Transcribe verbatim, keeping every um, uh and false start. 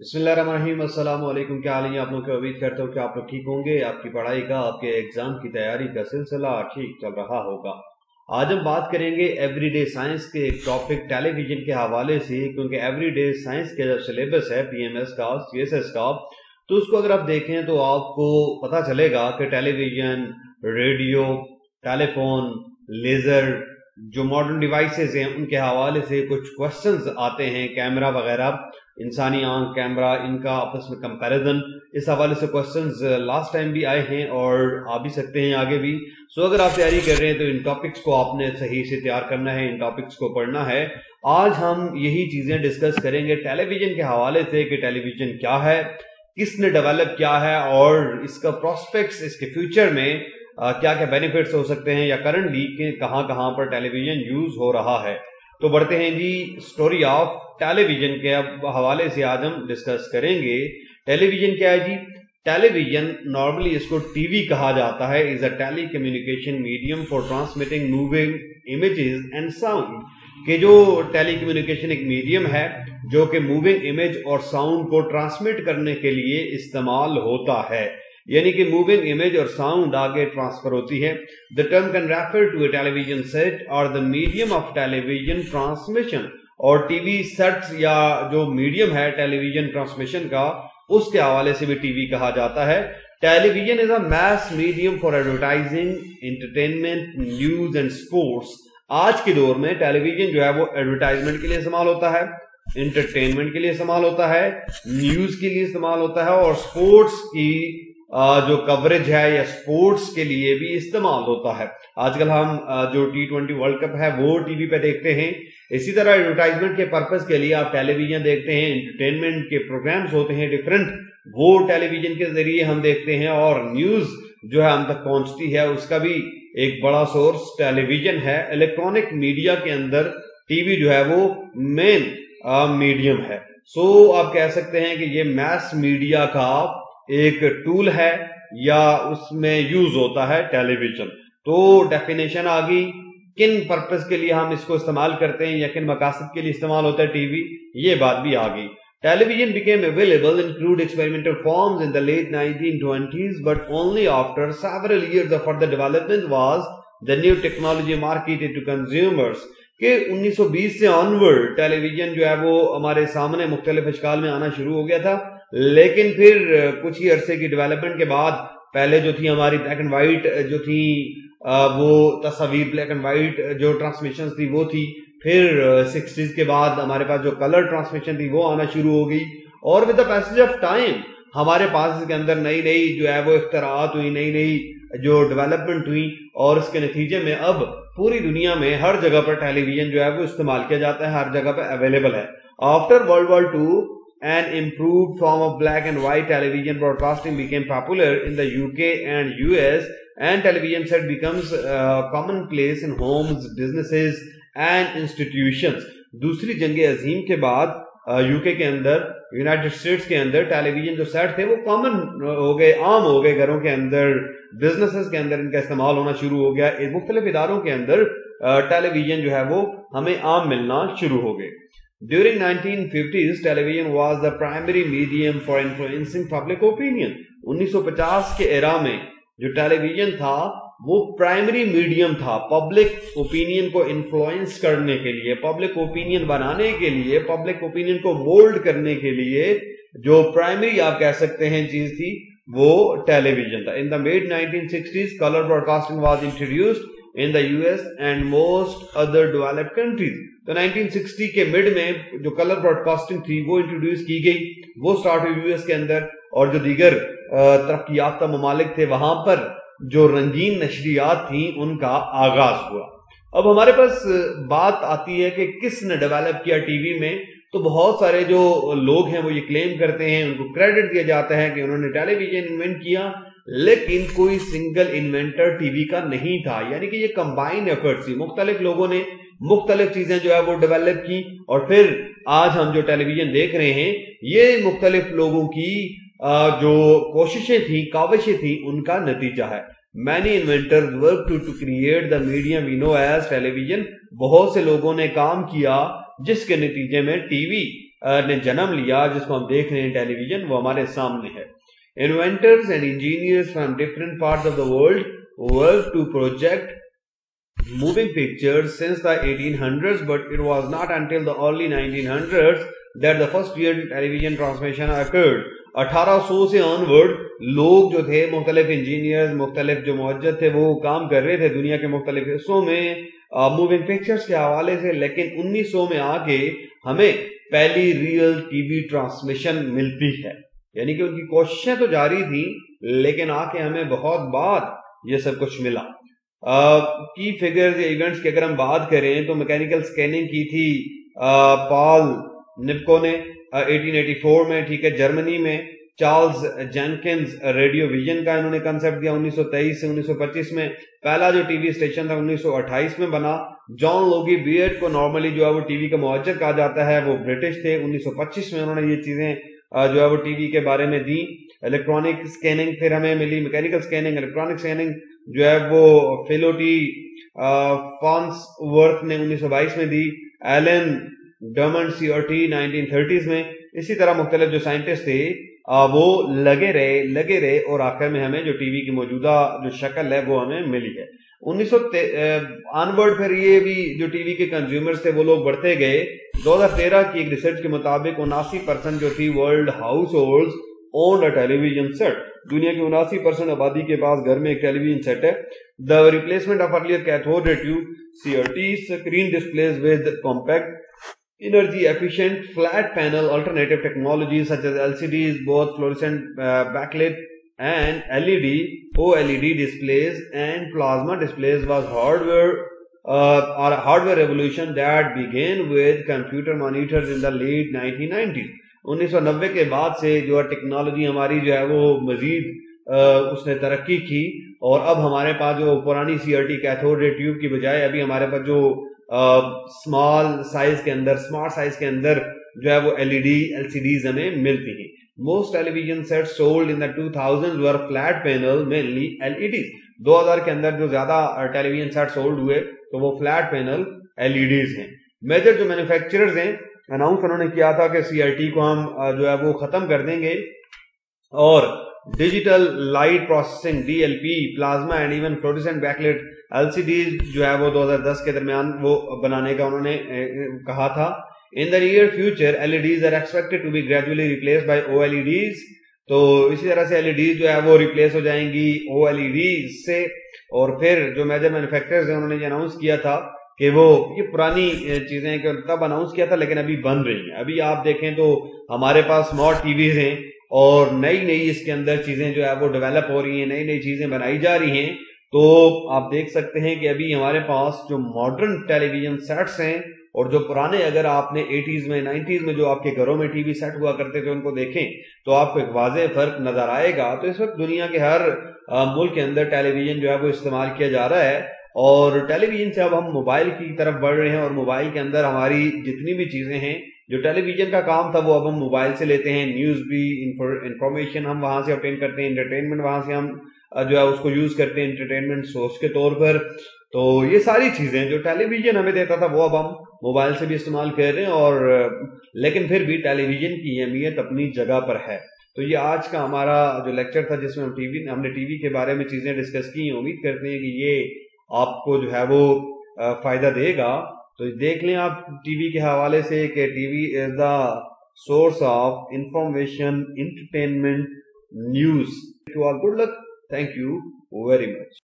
बिस्मिल्लाहिर्रहमानिर्रहीम, अस्सलामु अलैकुम। क्या हाल है आप लोग के? उम्मीद करता हूँ कि आप लोग ठीक होंगे। आपकी पढ़ाई का, आपके एग्जाम की तैयारी का सिलसिला ठीक चल रहा होगा। आज हम बात करेंगे एवरीडे साइंस के एक टॉपिक टेलीविजन के हवाले से, क्योंकि एवरीडे साइंस के जो सिलेबस है पीएमएस का, सीएसएस का, तो उसको अगर आप देखें तो आपको पता चलेगा कि टेलीविजन, रेडियो, टेलीफोन, लेजर, जो मॉडर्न डिवाइसेस हैं उनके हवाले से कुछ क्वेश्चंस आते हैं। कैमरा वगैरह, इंसानी आंख, कैमरा, इनका आपस में कंपैरिजन, इस हवाले से क्वेश्चंस लास्ट टाइम भी आए हैं और आ भी सकते हैं आगे भी। सो अगर आप तैयारी कर रहे हैं तो इन टॉपिक्स को आपने सही से तैयार करना है, इन टॉपिक्स को पढ़ना है। आज हम यही चीजें डिस्कस करेंगे टेलीविजन के हवाले से कि टेलीविजन क्या है, किसने डेवलप किया है और इसका प्रोस्पेक्ट्स, इसके फ्यूचर में Uh, क्या क्या बेनिफिट्स हो सकते हैं या करंटली कहां कहां पर टेलीविजन यूज हो रहा है। तो बढ़ते हैं जी, स्टोरी ऑफ टेलीविजन के अब हवाले से आज हम डिस्कस करेंगे। टेलीविजन क्या है जी? टेलीविजन, नॉर्मली इसको टीवी कहा जाता है, is a telecommunication medium for transmitting moving images and sound. के जो टेली कम्युनिकेशन एक मीडियम है जो कि मूविंग इमेज और साउंड को ट्रांसमिट करने के लिए इस्तेमाल होता है, यानी कि मूविंग इमेज और साउंड आगे ट्रांसफर होती है। The term can refer to a television set और the medium of television transmission. और टीवी सेट्स या जो मीडियम है टेलीविजन ट्रांसमिशन का, उसके हवाले से भी टीवी कहा जाता है। Television is a mass medium for advertising, entertainment, news and sports. आज के दौर में टेलीविजन जो है वो एडवर्टाइजमेंट के लिए इस्तेमाल होता है, एंटरटेनमेंट के लिए इस्तेमाल होता है, न्यूज के लिए इस्तेमाल होता है और स्पोर्ट्स की जो कवरेज है या स्पोर्ट्स के लिए भी इस्तेमाल होता है। आजकल हम जो टी ट्वेंटी वर्ल्ड कप है वो टीवी पे देखते हैं। इसी तरह एडवर्टाइजमेंट के पर्पस के लिए आप टेलीविजन देखते हैं, एंटरटेनमेंट के प्रोग्राम्स होते हैं डिफरेंट, वो टेलीविजन के जरिए हम देखते हैं और न्यूज जो है हम तक पहुंचती है, उसका भी एक बड़ा सोर्स टेलीविजन है। इलेक्ट्रॉनिक मीडिया के अंदर टीवी जो है वो मेन मीडियम है। सो आप कह सकते हैं कि ये मैस मीडिया का एक टूल है या उसमें यूज होता है टेलीविजन। तो डेफिनेशन आ गई, किन पर्पस के लिए हम इसको इस्तेमाल करते हैं या किन मकासद के लिए इस्तेमाल होता है टीवी, ये बात भी आ गई। Television became available in crude experimental forms in the late nineteen twenties, but only after several years of further development was the new technology marketed to consumers. के उन्नीस सौ बीस से ऑनवर्ड टेलीविजन जो है वो हमारे सामने मुख्तलिफ अशकाल में आना शुरू हो गया था, लेकिन फिर कुछ ही अरसे की डेवलपमेंट के बाद पहले जो थी हमारी ब्लैक एंड वाइट जो थी वो तस्वीर, ब्लैक एंड वाइट जो ट्रांसमिशन थी वो थी, फिर सिक्सटीज के बाद हमारे पास जो कलर ट्रांसमिशन थी वो आना शुरू हो गई और with the passage of time हमारे पास इसके अंदर नई नई जो है वो इख्तरात हुई, नई नई जो डेवलपमेंट हुई और उसके नतीजे में अब पूरी दुनिया में हर जगह पर टेलीविजन जो है वो इस्तेमाल किया जाता है, हर जगह पर अवेलेबल है। After world war two An improved form of black and white television broadcasting became popular in the U K and U S, and television set becomes uh, commonplace in homes, businesses and institutions. दूसरी जंग अजीम के बाद UK uh, के अंदर, United states के अंदर television जो set थे वो कॉमन हो गए, आम हो गए, घरों के अंदर, बिजनेसेस के अंदर इनका इस्तेमाल होना शुरू हो गया। मुख्तलिफ इदारों के अंदर टेलीविजन uh, जो है वो हमें आम मिलना शुरू हो गए। During nineteen fifties, television was the primary medium for influencing public opinion. उन्नीस सौ पचास के एरा में जो टेलीविजन था वो प्राइमरी मीडियम था पब्लिक ओपिनियन को इन्फ्लुएंस करने के लिए, पब्लिक ओपिनियन बनाने के लिए, पब्लिक ओपिनियन को मोल्ड करने के लिए जो प्राइमरी आप कह सकते हैं चीज थी वो टेलीविजन था। In the mid nineteen sixties colour broadcasting was introduced in the US and most other developed countries. तो नाइनटीन सिक्सटी के मिड में जो कलर ब्रॉडकास्टिंग थी वो इंट्रोड्यूस की गई, वो स्टार्ट हुई यूएस के अंदर और जो दीगर तरक्की याफ्ता ममालिक थे वहां पर जो रंगीन नशरियात थी उनका आगाज हुआ। अब हमारे पास बात आती है कि किसने डेवलप किया टीवी में, तो बहुत सारे जो लोग हैं वो ये क्लेम करते हैं, उनको क्रेडिट दिया जाता है कि उन्होंने टेलीविजन इन्वेंट किया, लेकिन कोई सिंगल इन्वेंटर टीवी का नहीं था, यानी कि ये कंबाइन एफर्ट्स थी, मुख्तलिफ लोगों ने मुख्तलिफ चीजें जो है वो डेवलप की और फिर आज हम जो टेलीविजन देख रहे हैं ये मुख्तलिफ लोगों की जो कोशिशें थी, काविशें थी, उनका नतीजा है। Many inventors work to to create the medium we know as television. बहुत से लोगों ने काम किया जिसके नतीजे में टीवी ने जन्म लिया, जिसको हम देख रहे हैं टेलीविजन, वो हमारे सामने है। Inventors and engineers from different parts of the world work to project moving pictures since the eighteen hundreds, but it was not until the early nineteen hundreds that the first real television transmission occurred. eighteen hundred से onward लोग जो थे मुख्तलिफ engineers, मुख्तलिफ जो मुहज्जिद थे, वो काम कर रहे थे दुनिया के मुख्तलिफ हिस्सों में मूविंग uh, पिक्चर्स के हवाले से। लेकिन उन्नीस सौ में आके हमें पहली रियल टीवी ट्रांसमिशन मिलती है, यानी कि उनकी कोशिशें तो जारी थी, लेकिन आके हमें बहुत बाद ये सब कुछ मिला। की फिगर्स या इवेंट्स की अगर हम बात करें तो मैकेनिकल स्कैनिंग की थी पॉल निपको ने अठारह सौ चौरासी में, ठीक है, जर्मनी में। चार्ल्स जेंकिंस रेडियो विजन का इन्होंने कंसेप्ट दिया उन्नीस सौ तेईस से उन्नीस सौ पच्चीस में। पहला जो टीवी स्टेशन था उन्नीस सौ अट्ठाईस में बना। जॉन लोगी बियर्ड को नॉर्मली जो है वो टीवी का मुअज्जद कहा जाता है, वो ब्रिटिश थे। उन्नीस सौ पच्चीस में उन्होंने ये चीजें जो है वो टीवी के बारे में दी। इलेक्ट्रॉनिक स्कैनिंग फिर हमें मिली, मैकेनिकल स्कैनिंग, इलेक्ट्रॉनिक स्कैनिंग जो है वो फिलो फार्न्सवर्थ ने उन्नीस सौ बाईस में दी। Allen DuMont CRT nineteen thirties में। इसी तरह मुख्तलिफ जो साइंटिस्ट थे वो लगे रहे लगे रहे और आखिर में हमें जो टीवी की मौजूदा जो शक्ल है वो हमें मिली है। उन्नीस सौ ऑनवर्ड फिर ये भी जो टीवी के कंज्यूमर्स थे वो लोग बढ़ते गए। दो हज़ार तेरह की एक रिसर्च के मुताबिक उनासी परसेंट जो थी world household own a television set. दुनिया की उनासी परसेंट आबादी के पास घर में एक टेलीविजन सेट है। The replacement of earlier cathode ray tube CRT screen displays with compact energy efficient flat panel alternative technology such as LCD both fluorescent backlight and LED OLED displays and plasma displays was hardware और hardware revolution that began with computer monitors in the late nineteen nineties. उन्नीस सौ नब्बे के बाद से जो है technology हमारी जो है वो मजीद आ, उसने तरक्की की और अब हमारे पास जो पुरानी सीआरटी कैथोड रे ट्यूब की बजाय अभी हमारे पास जो स्मॉल साइज के अंदर स्मार्ट साइज के अंदर जो है वो एलईडी एलसीडीज हमें मिलती हैं। Most television set sold in the two thousand were flat panel mainly LEDs. दो हज़ार के अंदर जो ज्यादा टेलीविजन सेट सोल्ड हुए तो वो फ्लैट पैनल एलईडीज हैं। मेजर जो मैन्युफैक्चरर्स हैं अनाउंस उन्होंने किया था कि सीआरटी को हम जो है वो खत्म कर देंगे और digital light processing DLP plasma and even fluorescent backlight LCD जो है वो दो हज़ार दस के दरमियान वो बनाने का उन्होंने कहा था। In the near future LEDs are expected to be gradually replace by OLEDs. तो इसी तरह से एलईडीज जो है वो रिप्लेस हो जाएंगी ओएलईडीज से। और फिर जो मेजर मैन्युफैक्चरर्स हैं उन्होंने ये अनाउंस किया था कि वो ये पुरानी चीजें कि तब अनाउंस किया था लेकिन अभी बन रही है। अभी आप देखें तो हमारे पास स्मार्ट टीवीज हैं और नई नई इसके अंदर चीजें जो है वो डेवलप हो रही हैं, नई नई चीजें बनाई जा रही हैं। तो आप देख सकते हैं कि अभी हमारे पास जो मॉडर्न टेलीविजन सेट्स हैं और जो पुराने अगर आपने एटीज में नाइन्टीज में जो आपके घरों में टीवी सेट हुआ करते थे उनको देखें तो आपको एक वाज़े फर्क नजर आएगा। तो इस वक्त दुनिया के हर मुल्क के अंदर टेलीविजन जो है वो इस्तेमाल किया जा रहा है और टेलीविजन से अब हम मोबाइल की तरफ बढ़ रहे हैं और मोबाइल के अंदर हमारी जितनी भी चीजें हैं जो टेलीविजन का काम था वो अब हम मोबाइल से लेते हैं। न्यूज भी, इंफॉर्मेशन हम वहां से ऑब्टेन करते हैं, एंटरटेनमेंट वहां से हम जो है उसको यूज करते हैं एंटरटेनमेंट सोर्स के तौर पर। तो ये सारी चीजें जो टेलीविजन हमें देता था वो अब हम मोबाइल से भी इस्तेमाल कर रहे हैं और लेकिन फिर भी टेलीविजन की अहमियत अपनी जगह पर है। तो ये आज का हमारा जो लेक्चर था जिसमें हम टीवी हमने टीवी के बारे में चीजें डिस्कस की। उम्मीद करते हैं कि ये आपको जो है वो फायदा देगा। तो देख लें आप टीवी के हवाले से कि TV is the source of information, entertainment, news. You all good luck. Thank you very much.